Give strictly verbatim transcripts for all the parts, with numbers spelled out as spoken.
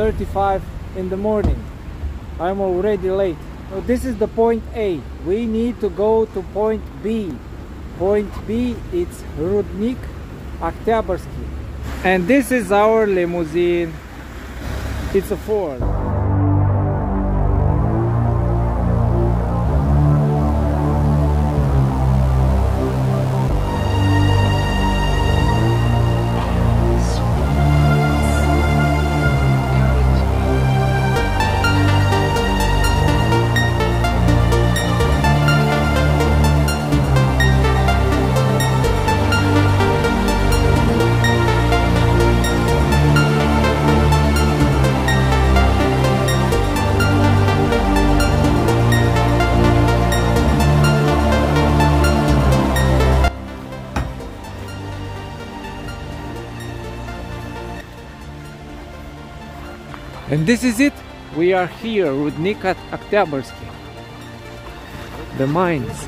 six thirty-five in the morning. I'm already late. So this is the point A. We need to go to point B. Point B, it's Rudnik-Oktyabrsky. And this is our limousine. It's a Ford. And this is it, we are here, Rudnik-Oktyabrsky, the mines.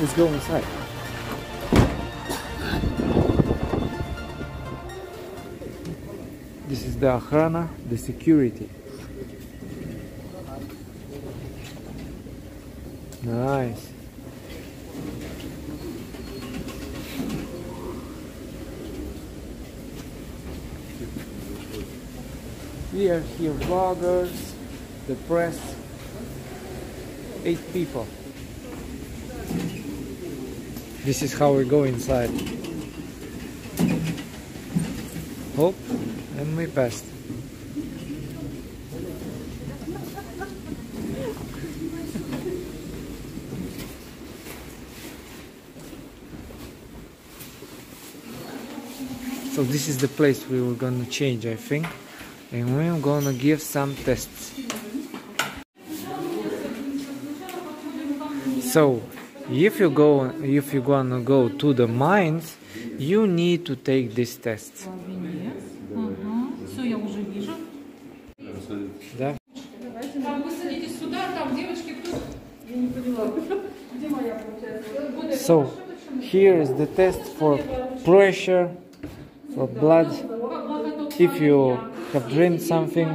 Let's go inside. This is the Охрана, the security. Nice. We are here, vloggers, the press, eight people. This is how we go inside. Hop, and we passed. So this is the place we were gonna change, I think. And we're gonna give some tests. So, if you go, if you're gonna go to the mines, you need to take this test. Да? So, here is the test for pressure, for blood. If you have dreamed something.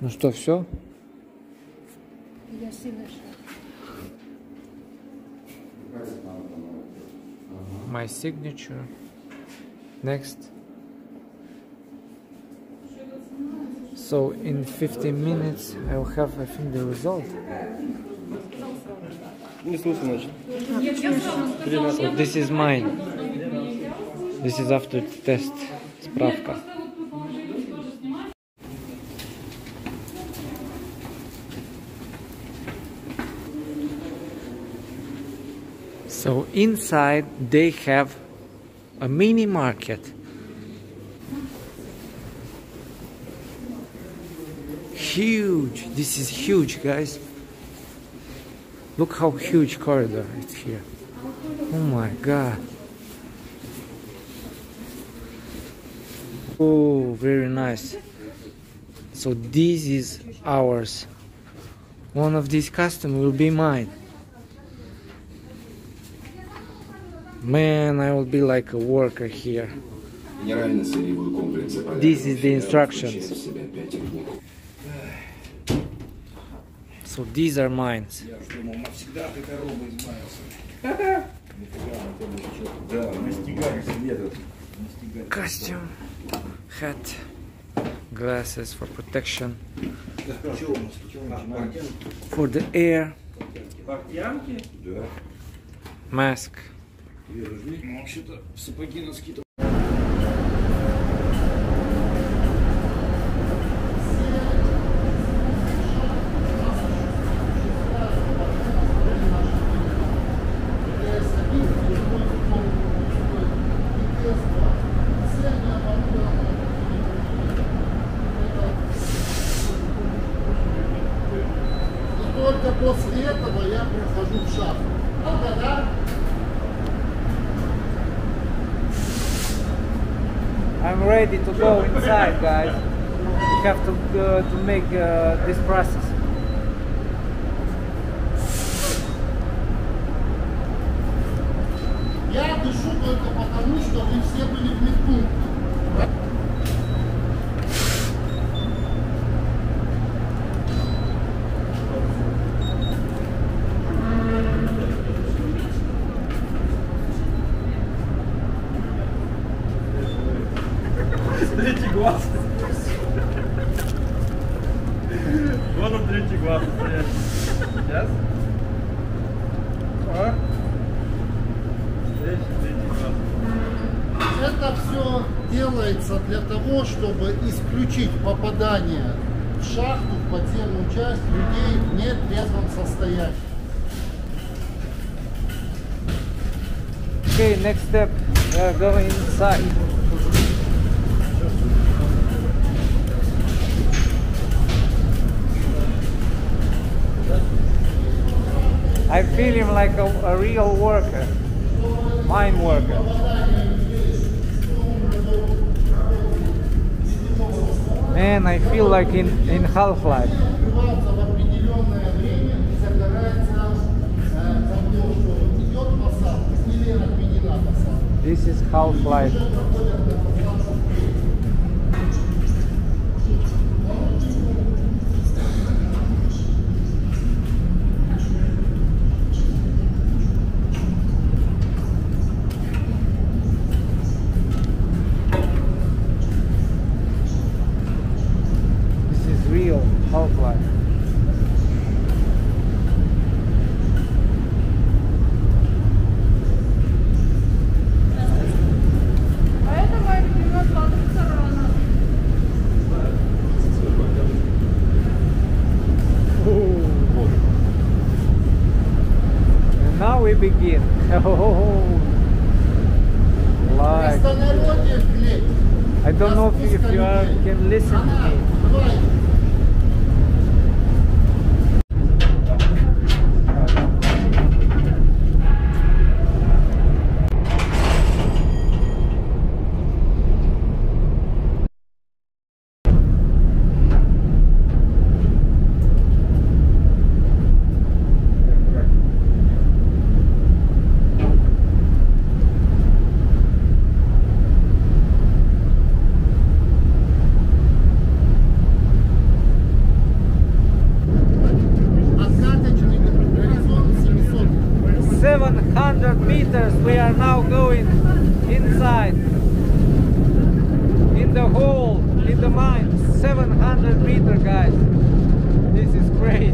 Ну что, все? My signature. Next. So in fifteen minutes I will have, I think, the result. So this is mine. This is after test. Справка. So inside they have a mini market. Huge. This is huge, guys. Look how huge corridor it's here. Oh my god. Oh, very nice. So this is ours. One of these custom will be mine. Man, I will be like a worker here. This is the instructions. So these are mines. Costume, hat, glasses for protection, for the air, mask. После этого я прихожу в шафу. Правда, да? I'm ready to go inside, guys. We have to uh, to make uh, this process. только потому, что вы все были в медпункте. Чтобы исключить попадание в шахту, в подземную часть людей в нетрезвом состоянии. Okay, next step, uh, go inside. I feel him like a, a real worker, mine worker. Man, I feel like in, in Half-Life. This is Half-Life. Begin. Oh, like. I don't know if you, if you are, can listen to meters. We are now going inside, in the hole, in the mine. Seven hundred meter, guys, this is great.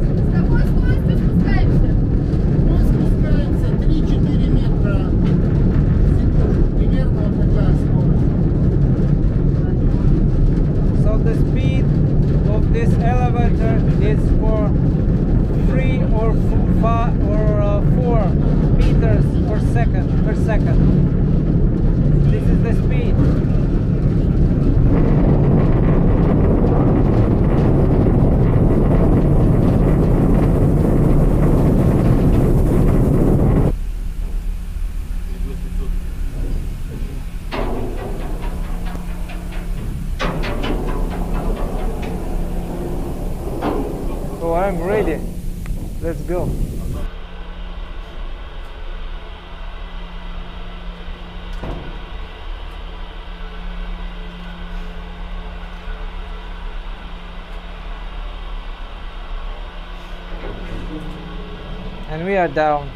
So the speed of this elevator is for three or five or uh, four meters per second per second. This is the speed. I'm ready. Let's go. And we are down.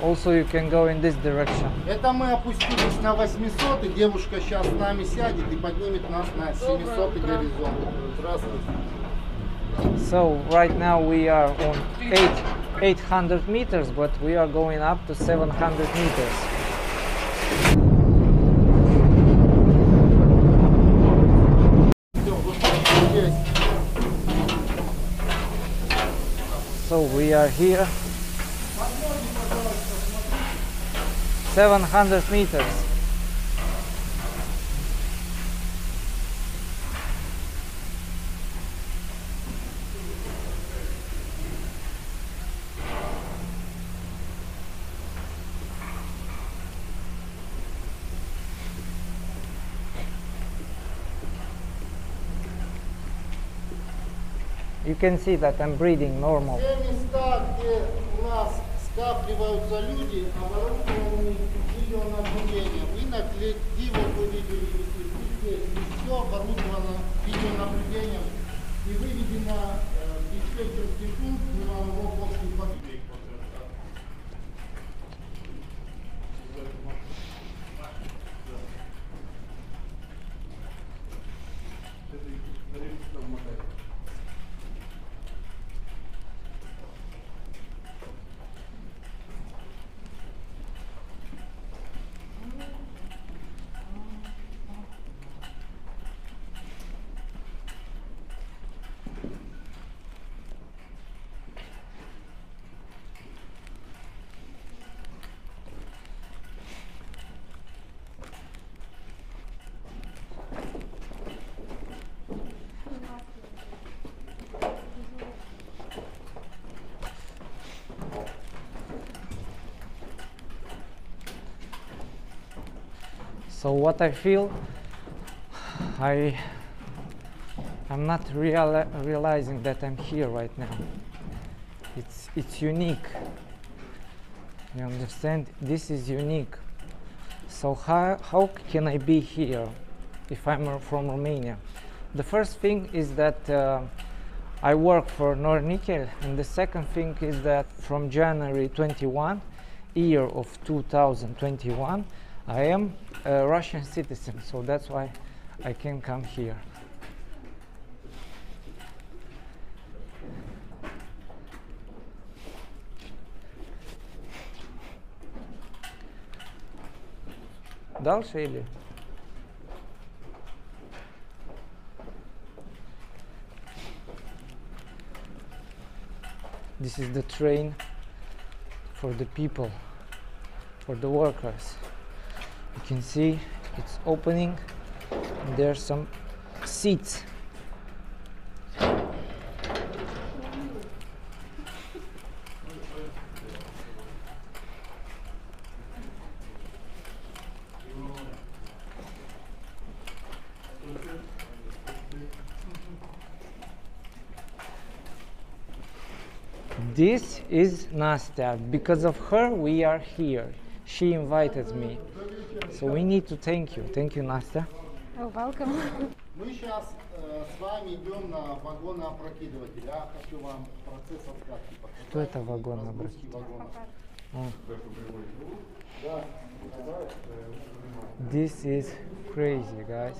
Also, you can go in this direction. Это мы опустились на восьмисот, и девушка сейчас с нами сядет и поднимет нас на семисот горизонт. Здравствуйте. So right now we are on eight hundred meters, but we are going up to seven hundred meters. So we are here. seven hundred meters. You can see that I'm breathing normal. скапливаются люди, оборудованные ее наблюдением. И на клетке вот вы видели, здесь все оборудовано видеонаблюдением и выведено э, диспетчерский пункт мирового после победы. So what I feel, I, I'm not reali realizing that I'm here right now. It's, it's unique, you understand? This is unique. So how, how can I be here if I'm from Romania? The first thing is that uh, I work for Nornickel, and the second thing is that from January twenty-first, year of two thousand twenty-one, I am a Russian citizen, so that's why I can come here. Дальше или? This is the train for the people, for the workers. You can see it's opening, and there are some seats. This is Nastya. Because of her, we are here. She invited me. So we need to thank you. Thank you, Nastya. Oh, welcome. Мы сейчас с вами идем на вагоноопрокидыватель. Я хочу вам процесс откатки показать. Что это вагоноопрокидыватель? This is crazy, guys.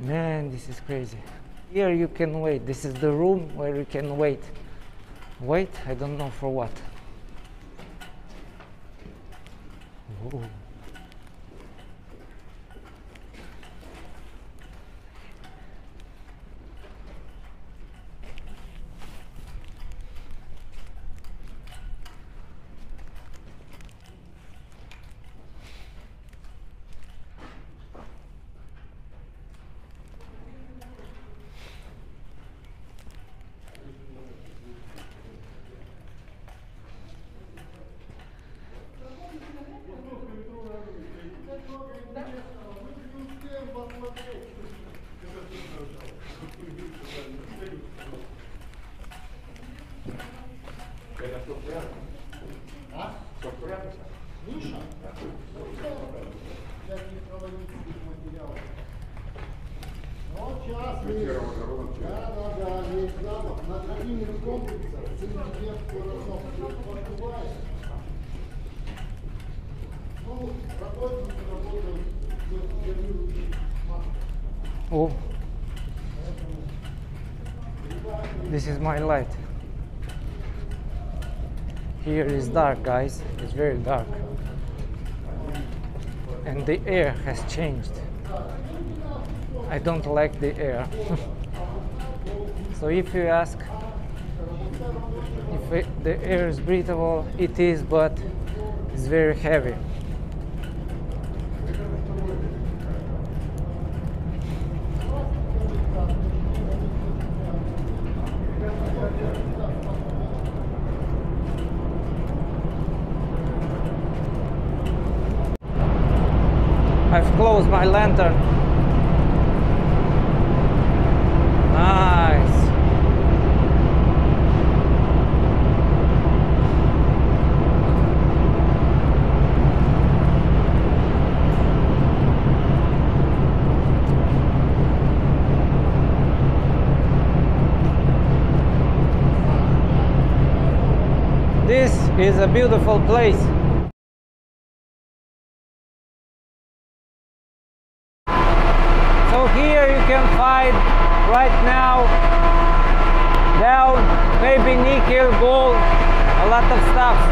Man, this is crazy. Here you can wait. This is the room where you can wait. Wait, I don't know for what. Whoa. Oh, this is my light. Here is dark, guys. It's very dark. And the air has changed. I don't like the air. So if you ask if it, the air is breathable, it is, but it's very heavy. was my lantern. Nice. This is a beautiful place. So here you can find right now down, maybe nickel, gold, a lot of stuff.